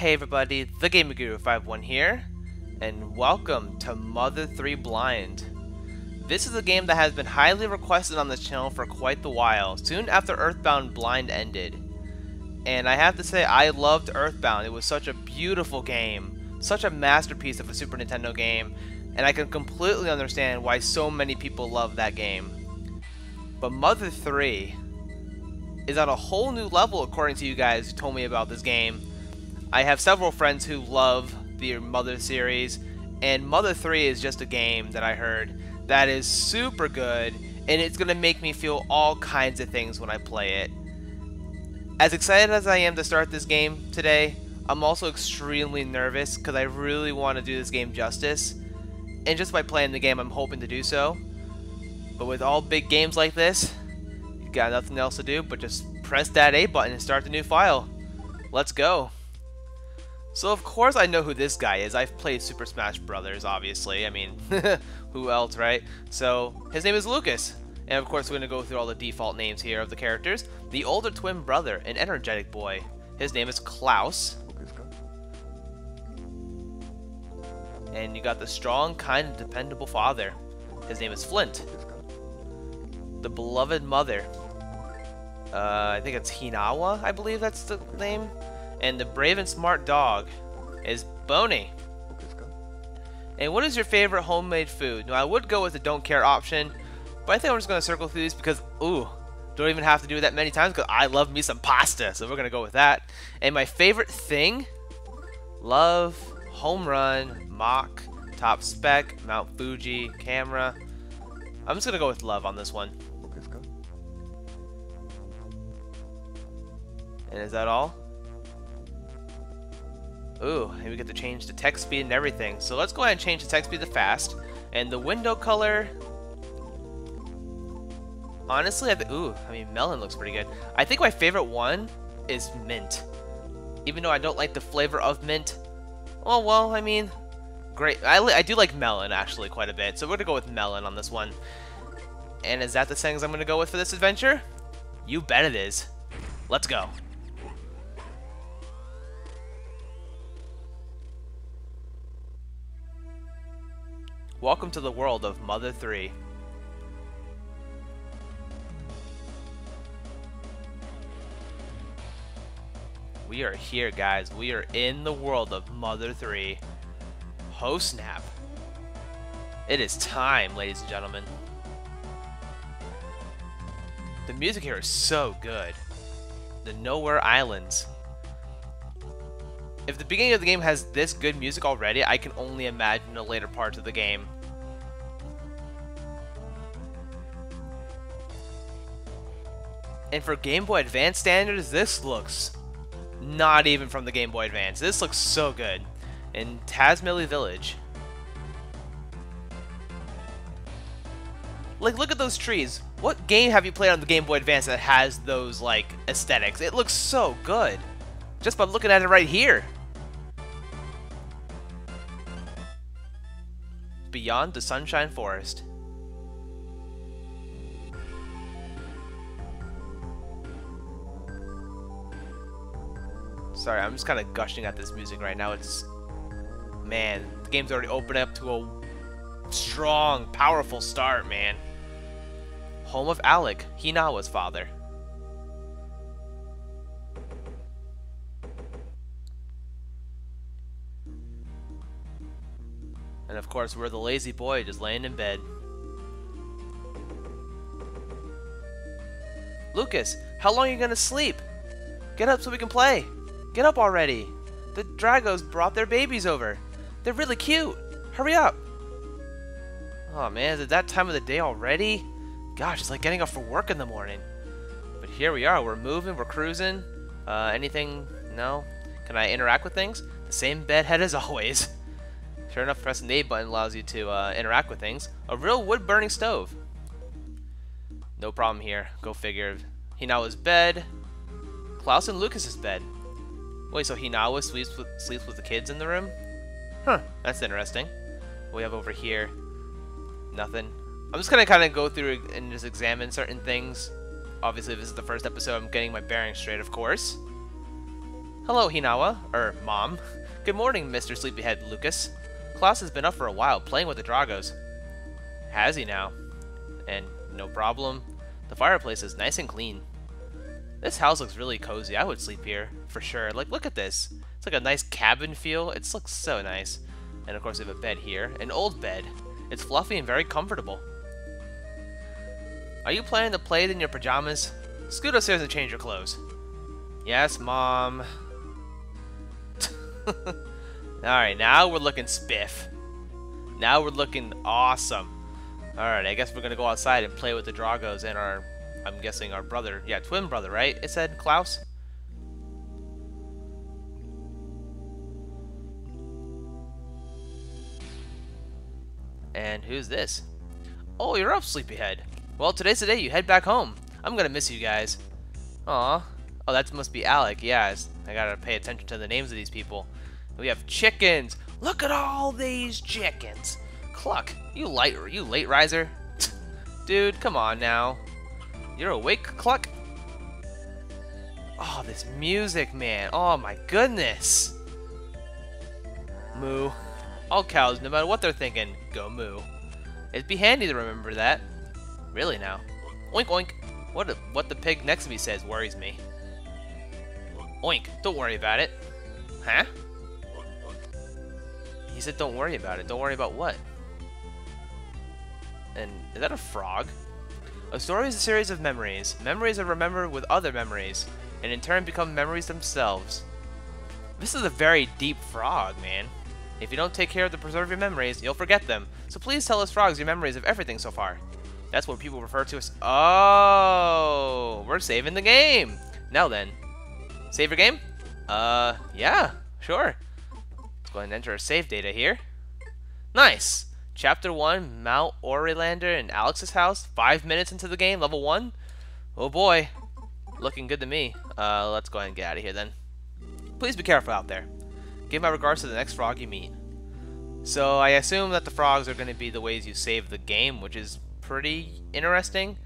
Hey everybody, TheGamingGuru51 here, and welcome to Mother 3 Blind. This is a game that has been highly requested on this channel for quite the while, soon after EarthBound Blind ended. And I have to say, I loved EarthBound. It was such a beautiful game, such a masterpiece of a Super Nintendo game, and I can completely understand why so many people love that game. But Mother 3 is on a whole new level, according to you guys who told me about this game. I have several friends who love the Mother series, and Mother 3 is just a game that I heard that is super good, and it's going to make me feel all kinds of things when I play it. As excited as I am to start this game today, I'm also extremely nervous because I really want to do this game justice, and just by playing the game I'm hoping to do so. But with all big games like this, you've got nothing else to do but just press that A button and start the new file. Let's go. So of course I know who this guy is. I've played Super Smash Brothers, obviously. I mean, who else, right? So his name is Lucas. And of course we're going to go through all the default names here of the characters. The older twin brother, an energetic boy. His name is Claus. And you got the strong, kind, and dependable father. His name is Flint. The beloved mother. I think it's Hinawa, I believe that's the name. And the brave and smart dog is Bonney. And what is your favorite homemade food? Now I would go with the don't care option, but I think I'm just going to circle through these because, ooh, don't even have to do that many times because I love me some pasta, so we're going to go with that. And my favorite thing? Love, home run, mock, top spec, Mount Fuji, camera. I'm just going to go with love on this one. And is that all? Ooh, and we get to change the text speed and everything. So let's go ahead and change the text speed to fast. And the window color... honestly, I mean, melon looks pretty good. I think my favorite one is mint. Even though I don't like the flavor of mint. Oh, well, I mean, great. I do like melon, actually, quite a bit. So we're going to go with melon on this one. And is that the settings I'm going to go with for this adventure? You bet it is. Let's go. Welcome to the world of Mother 3. We are here, guys. We are in the world of Mother 3. Oh, snap. It is time, ladies and gentlemen. The music here is so good. The Nowhere Islands. If the beginning of the game has this good music already, I can only imagine the later parts of the game. And for Game Boy Advance standards, this looks not even from the Game Boy Advance. This looks so good. In Tazmily Village. Like, look at those trees. What game have you played on the Game Boy Advance that has those, like, aesthetics? It looks so good. Just by looking at it right here. Beyond the Sunshine Forest. Sorry, I'm just kind of gushing at this music right now. It's... man, the game's already opened up to a strong, powerful start, man. Home of Alec, Hinawa's father. And of course, we're the lazy boy just laying in bed. Lucas, how long are you gonna sleep? Get up so we can play. Get up already. The Dragos brought their babies over. They're really cute. Hurry up. Oh man, is it that time of the day already? Gosh, it's like getting up for work in the morning. But here we are. We're moving. We're cruising. Anything? No? Can I interact with things? The same bedhead as always. Sure enough, pressing the A button allows you to interact with things. A real wood-burning stove. No problem here. Go figure. Hinawa's bed. Claus and Lucas's bed. Wait, so Hinawa sleeps with the kids in the room? Huh, that's interesting. What do we have over here? Nothing. I'm just going to kind of go through and just examine certain things. Obviously, this is the first episode. I'm getting my bearings straight, of course. Hello, Hinawa, Mom. Good morning, Mr. Sleepyhead Lucas. Claus has been up for a while playing with the Dragos. Has he now? And no problem. The fireplace is nice and clean. This house looks really cozy. I would sleep here, for sure. Like, look at this. It's like a nice cabin feel. It looks so nice. And of course we have a bed here. An old bed. It's fluffy and very comfortable. Are you planning to play it in your pajamas? Scoot upstairs and change your clothes. Yes, Mom. Alright, now we're looking spiff. Now we're looking awesome. Alright, I guess we're gonna go outside and play with the Dragos and our, I'm guessing our brother. Yeah, twin brother, right? It said Claus? And who's this? Oh, you're up, Sleepyhead. Well, today's the day you head back home. I'm gonna miss you guys. Aw. Oh, that must be Alec. Yeah, I gotta pay attention to the names of these people. We have chickens. Look at all these chickens. Cluck, you late riser. Dude, come on now. You're awake, Cluck? Oh, this music, man. Oh my goodness. Moo. All cows, no matter what they're thinking, go moo. It'd be handy to remember that. Really now. Oink oink. What the pig next to me says worries me. Oink, don't worry about it. Huh? He said don't worry about it. Don't worry about what? And is that a frog? A story is a series of memories. Memories are remembered with other memories, and in turn become memories themselves. This is a very deep frog, man. If you don't take care of the preserve your memories, you'll forget them. So please tell us frogs your memories of everything so far. That's what people refer to as... Oh, we're saving the game. Now then. Save your game? Yeah, sure. Go ahead and enter our save data here. Nice! Chapter 1, Mount Orilander and Alex's house. 5 minutes into the game, level 1. Oh boy. Looking good to me. Let's go ahead and get out of here then. Please be careful out there. Give my regards to the next frog you meet. So I assume that the frogs are going to be the ways you save the game, which is pretty interesting.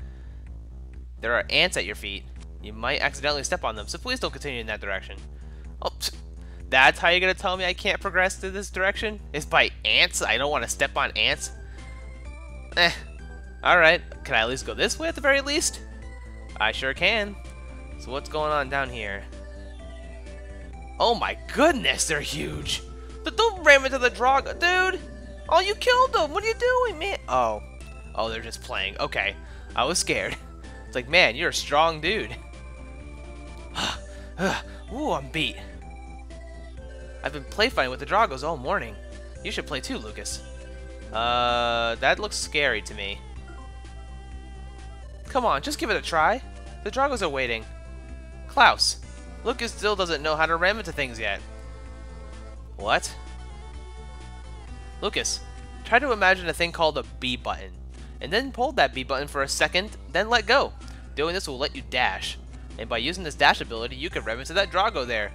There are ants at your feet. You might accidentally step on them, so please don't continue in that direction. Oh, that's how you're gonna tell me I can't progress to this direction? It's by ants? I don't want to step on ants? Eh. Alright. Can I at least go this way at the very least? I sure can. So what's going on down here? Oh my goodness, they're huge! But don't ram into the Drago, dude! Oh, you killed them! What are you doing, man? Oh. Oh, they're just playing. Okay. I was scared. It's like, man, you're a strong dude. Ooh, I'm beat. I've been play fighting with the Dragos all morning. You should play too, Lucas. That looks scary to me. Come on, just give it a try. The Dragos are waiting. Claus, Lucas still doesn't know how to ram into things yet. What? Lucas, try to imagine a thing called a B button, and then hold that B button for a second, then let go. Doing this will let you dash, and by using this dash ability, you can ram into that Drago there.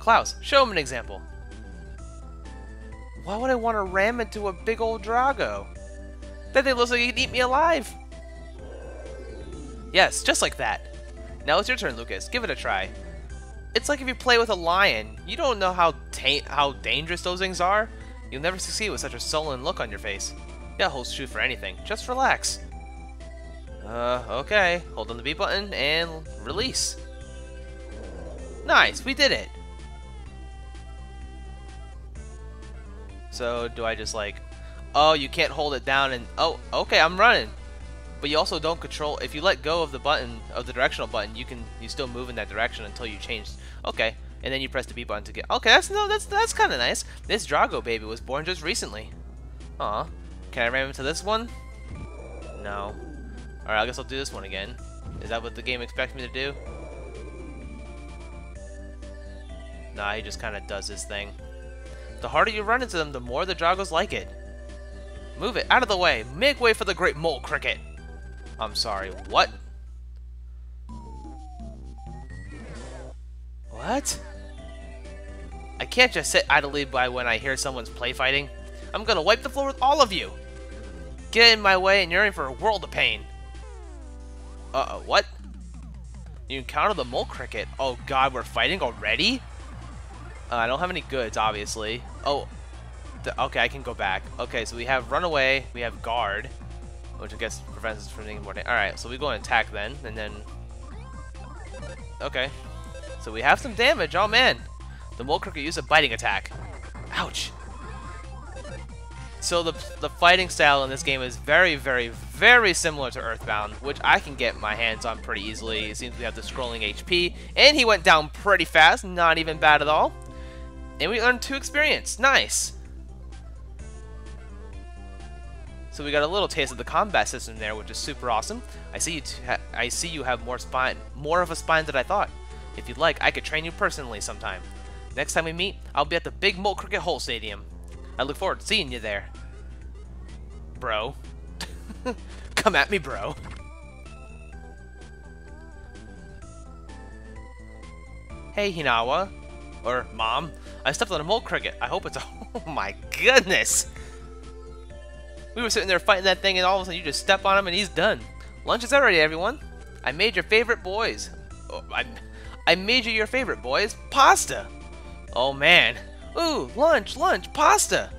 Claus, show him an example. Why would I want to ram into a big old Drago? That thing looks like he can eat me alive. Yes, just like that. Now it's your turn, Lucas. Give it a try. It's like if you play with a lion. You don't know how dangerous those things are. You'll never succeed with such a sullen look on your face. That holds true for anything. Just relax. Okay. Hold on the B button and release. Nice, we did it. So do I just like, oh, you can't hold it down and, oh, okay, I'm running. But you also don't control, if you let go of the button, of the directional button, you still move in that direction until you change. Okay, and then you press the B button to get, okay, that's kind of nice. This Drago baby was born just recently. Aw, can I ram into this one? No. Alright, I guess I'll do this one again. Is that what the game expects me to do? Nah, he just kind of does his thing. The harder you run into them, the more the Dragos like it. Move it out of the way. Make way for the great mole cricket. I'm sorry, what? What? I can't just sit idly by when I hear someone's play fighting. I'm gonna wipe the floor with all of you. Get in my way and you're in for a world of pain. What? You encounter the mole cricket. Oh god, we're fighting already? I don't have any goods, obviously. Oh, okay, I can go back. Okay, so we have Runaway, we have Guard, which I guess prevents us from being important. Alright, so we go and attack then, and then... Okay. So we have some damage, oh man! The Mole Cricket used a biting attack. Ouch! So the fighting style in this game is very, very, very similar to EarthBound, which I can get my hands on pretty easily. It seems we have the scrolling HP, and he went down pretty fast, not even bad at all. And we earned 2 experience, nice! So we got a little taste of the combat system there, which is super awesome. I see you have more of a spine than I thought. If you'd like, I could train you personally sometime. Next time we meet, I'll be at the Big Mole Cricket Hole Stadium. I look forward to seeing you there. Bro. Come at me, bro. Hey, Hinawa. Or, Mom. I stepped on a mole cricket. I hope it's a... Oh my goodness! We were sitting there fighting that thing and all of a sudden you just step on him and he's done. Lunch is out already, everyone. I made your favorite boys. Oh, I made you your favorite boys. Pasta! Oh, man. Ooh, lunch, pasta!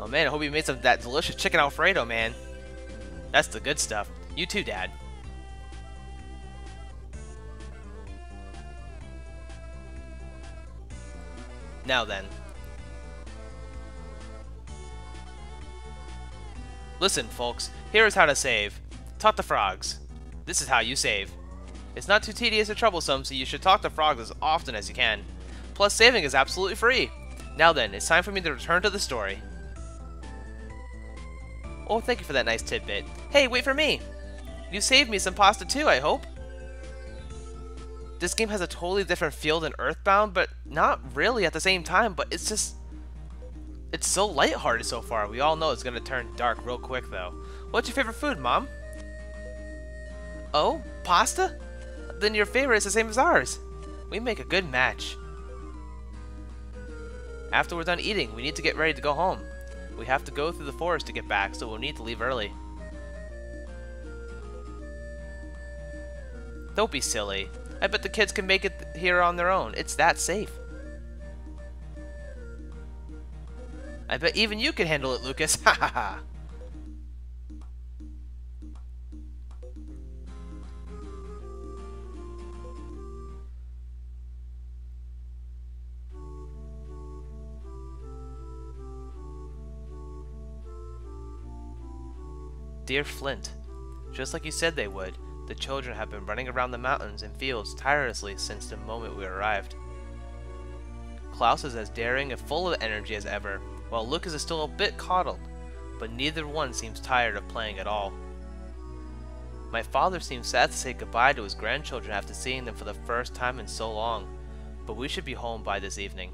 Oh man, I hope you made some of that delicious chicken Alfredo, man. That's the good stuff. You too, Dad. Now then. Listen, folks, here is how to save. Talk to frogs. This is how you save. It's not too tedious or troublesome, so you should talk to frogs as often as you can. Plus, saving is absolutely free. Now then, it's time for me to return to the story. Oh, thank you for that nice tidbit. Hey, wait for me! You saved me some pasta too, I hope? This game has a totally different feel than EarthBound, but not really at the same time, but it's just... It's so lighthearted so far. We all know it's gonna turn dark real quick, though. What's your favorite food, Mom? Oh? Pasta? Then your favorite is the same as ours. We make a good match. After we're done eating, we need to get ready to go home. We have to go through the forest to get back, so we'll need to leave early. Don't be silly. I bet the kids can make it here on their own. It's that safe. I bet even you can handle it, Lucas. Ha ha ha. Dear Flint, just like you said they would, the children have been running around the mountains and fields tirelessly since the moment we arrived. Claus is as daring and full of energy as ever, while Lucas is still a bit coddled, but neither one seems tired of playing at all. My father seems sad to say goodbye to his grandchildren after seeing them for the first time in so long, but we should be home by this evening.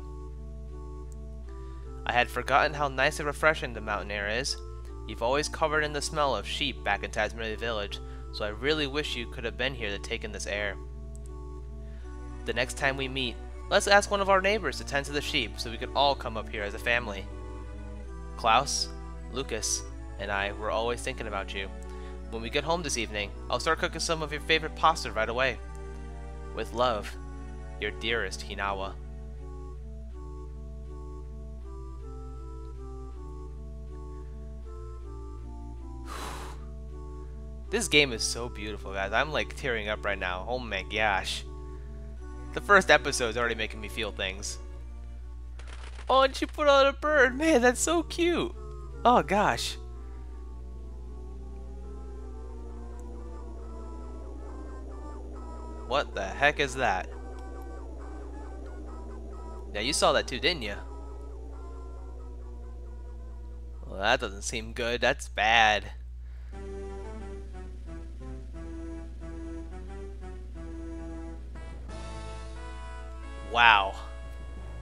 I had forgotten how nice and refreshing the mountain air is. You've always covered in the smell of sheep back in Tazmily Village, so I really wish you could have been here to take in this air. The next time we meet, let's ask one of our neighbors to tend to the sheep so we could all come up here as a family. Claus, Lucas, and I were always thinking about you. When we get home this evening, I'll start cooking some of your favorite pasta right away. With love, your dearest Hinawa. This game is so beautiful, guys. I'm like tearing up right now. Oh my gosh. The first episode is already making me feel things. Oh, and she put on a bird. Man, that's so cute. Oh gosh. What the heck is that? Now you saw that too, didn't you? Well, that doesn't seem good. That's bad. Wow,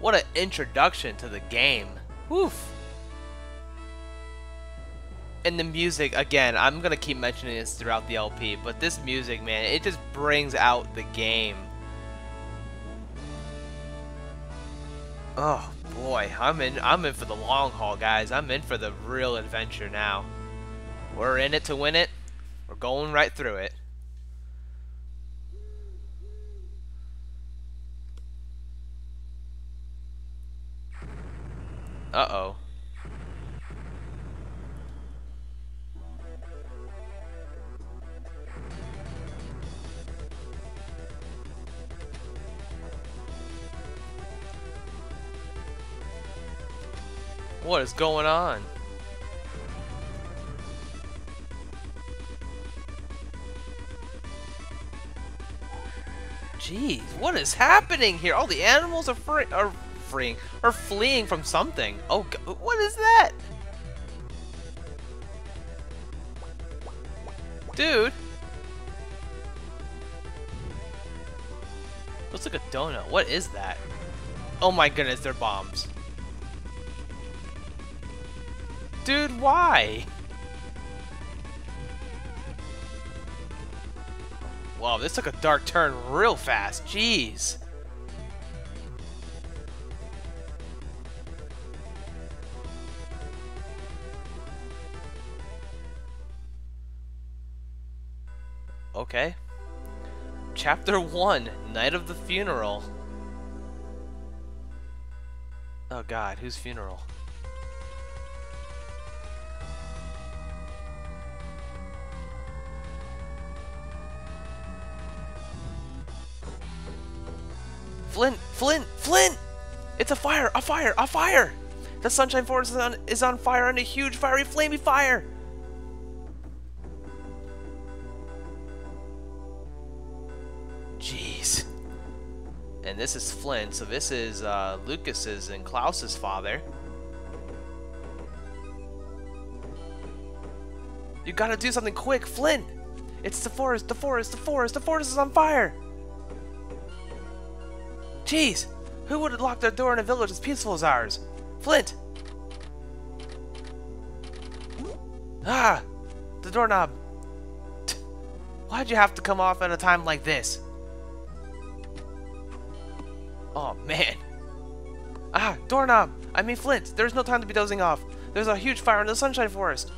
what an introduction to the game. Woof. And the music, again, I'm going to keep mentioning this throughout the LP, but this music, man, it just brings out the game. Oh boy, I'm in for the long haul, guys. I'm in for the real adventure now. We're in it to win it. We're going right through it. Uh-oh. What is going on? Jeez, what is happening here? All the animals are fleeing from something. Oh, God, what is that? Dude. Looks like a donut. What is that? Oh my goodness, they're bombs. Dude, why? Wow, this took a dark turn real fast. Jeez. Okay. Chapter 1, Night of the Funeral. Oh God, whose funeral? Flint! Flint! Flint! It's a fire! A fire! A fire! The Sunshine Forest is on fire, on a huge, fiery, flamey fire! Jeez. And this is Flint, so this is Lucas's and Claus's father. You gotta do something quick, Flint! It's the forest! The forest! The forest! The forest is on fire! Jeez, who would have locked their door in a village as peaceful as ours? Flint! Ah! The doorknob! Why'd you have to come off at a time like this? Oh, man. Ah, doorknob! I mean, Flint, there's no time to be dozing off. There's a huge fire in the Sunshine Forest.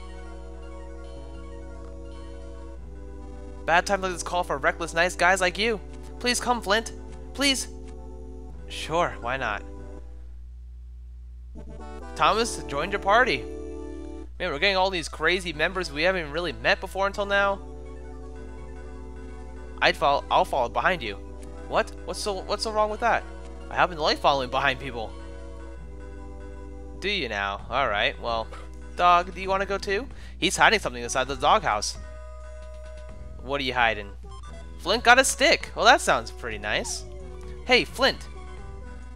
Bad times like this call for reckless, nice guys like you. Please come, Flint. Please. Sure, why not? Thomas joined your party. Man, we're getting all these crazy members we haven't really met before until now. I'll follow behind you. What? What's so wrong with that? I happen to like following behind people. Do you now? All right. Well, dog, do you want to go too? He's hiding something inside the doghouse. What are you hiding? Flint got a stick. Well, that sounds pretty nice. Hey, Flint.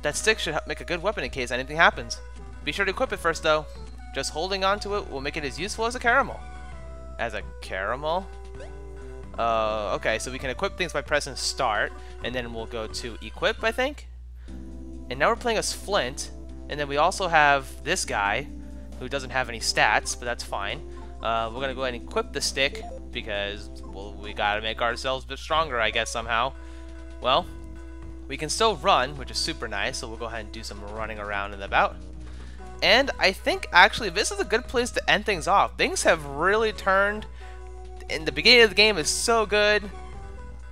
That stick should make a good weapon in case anything happens. Be sure to equip it first, though. Just holding on to it will make it as useful as a caramel. As a caramel? Okay, so we can equip things by pressing start, and then we'll go to equip, I think? And now we're playing as Flint, and then we also have this guy, who doesn't have any stats, but that's fine. We're going to go ahead and equip the stick, because, well, we got to make ourselves a bit stronger, I guess, somehow. Well... we can still run, which is super nice, so we'll go ahead and do some running around and about. And I think, actually, this is a good place to end things off. Things have really turned, and the beginning of the game is so good.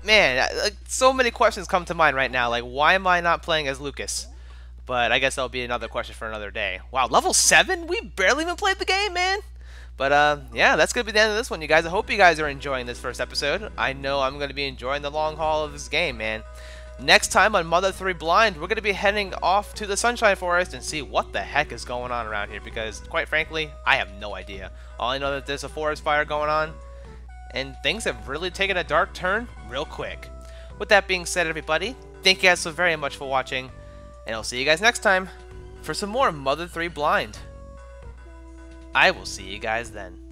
Man, like, so many questions come to mind right now, like, why am I not playing as Lucas? But I guess that'll be another question for another day. Wow, level 7? We barely even played the game, man! But, yeah, that's going to be the end of this one, you guys. I hope you guys are enjoying this first episode. I know I'm going to be enjoying the long haul of this game, man. Next time on Mother 3 Blind, we're going to be heading off to the Sunshine Forest and see what the heck is going on around here, because, quite frankly, I have no idea. All I know that there's a forest fire going on, and things have really taken a dark turn real quick. With that being said, everybody, thank you guys so very much for watching, and I'll see you guys next time for some more Mother 3 Blind. I will see you guys then.